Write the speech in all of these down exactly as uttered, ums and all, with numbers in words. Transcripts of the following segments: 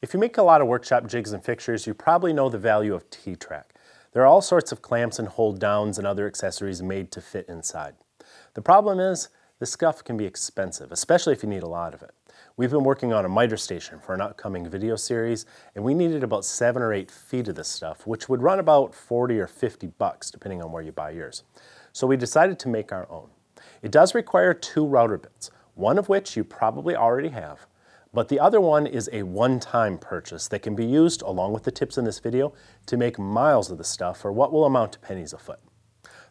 If you make a lot of workshop jigs and fixtures, you probably know the value of T-Track. There are all sorts of clamps and hold downs and other accessories made to fit inside. The problem is, this stuff can be expensive, especially if you need a lot of it. We've been working on a miter station for an upcoming video series, and we needed about seven or eight feet of this stuff, which would run about forty or fifty bucks, depending on where you buy yours. So we decided to make our own. It does require two router bits, one of which you probably already have, but the other one is a one-time purchase that can be used, along with the tips in this video, to make miles of the stuff for what will amount to pennies a foot.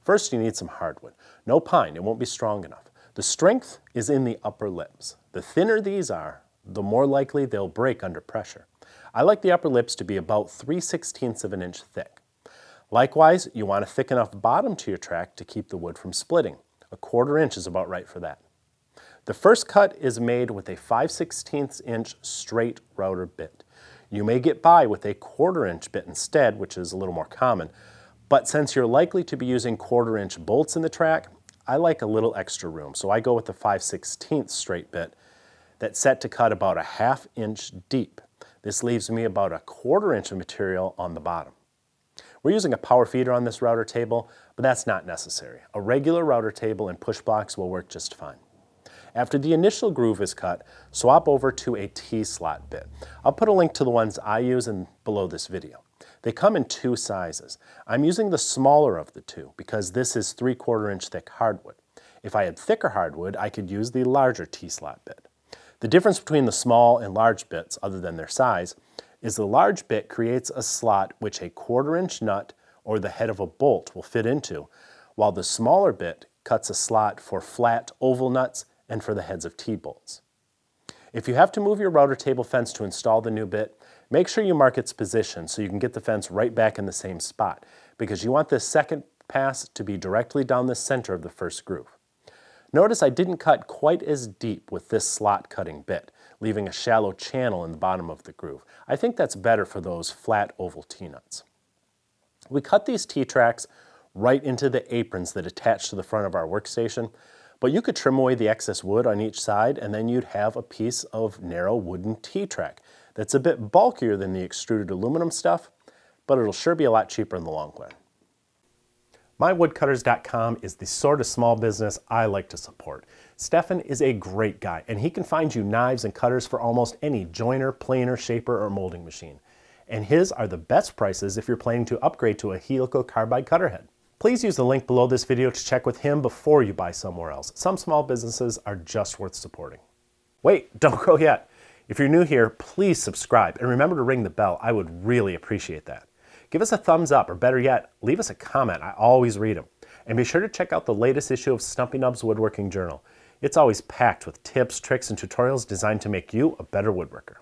First, you need some hardwood. No pine, it won't be strong enough. The strength is in the upper lips. The thinner these are, the more likely they'll break under pressure. I like the upper lips to be about three sixteenths of an inch thick. Likewise, you want a thick enough bottom to your track to keep the wood from splitting. A quarter inch is about right for that. The first cut is made with a five sixteenths inch straight router bit. You may get by with a quarter inch bit instead, which is a little more common, but since you're likely to be using quarter inch bolts in the track, I like a little extra room, so I go with the five sixteenths straight bit that's set to cut about a half inch deep. This leaves me about a quarter inch of material on the bottom. We're using a power feeder on this router table, but that's not necessary. A regular router table and push blocks will work just fine. After the initial groove is cut, swap over to a T-slot bit. I'll put a link to the ones I use in below this video. They come in two sizes. I'm using the smaller of the two because this is three-quarter inch thick hardwood. If I had thicker hardwood, I could use the larger T-slot bit. The difference between the small and large bits, other than their size, is the large bit creates a slot which a quarter-inch nut or the head of a bolt will fit into, while the smaller bit cuts a slot for flat oval nuts and for the heads of T-bolts. If you have to move your router table fence to install the new bit, make sure you mark its position so you can get the fence right back in the same spot, because you want this second pass to be directly down the center of the first groove. Notice I didn't cut quite as deep with this slot cutting bit, leaving a shallow channel in the bottom of the groove. I think that's better for those flat oval T-nuts. We cut these T-tracks right into the aprons that attach to the front of our workstation, but you could trim away the excess wood on each side and then you'd have a piece of narrow wooden T-track that's a bit bulkier than the extruded aluminum stuff, but it'll sure be a lot cheaper in the long run. my woodcutters dot com is the sort of small business I like to support. Stefan is a great guy, and he can find you knives and cutters for almost any joiner, planer, shaper, or molding machine. And his are the best prices if you're planning to upgrade to a helical carbide cutter head. Please use the link below this video to check with him before you buy somewhere else. Some small businesses are just worth supporting. Wait, don't go yet. If you're new here, please subscribe and remember to ring the bell. I would really appreciate that. Give us a thumbs up, or better yet, leave us a comment. I always read them. And be sure to check out the latest issue of Stumpy Nubs Woodworking Journal. It's always packed with tips, tricks, and tutorials designed to make you a better woodworker.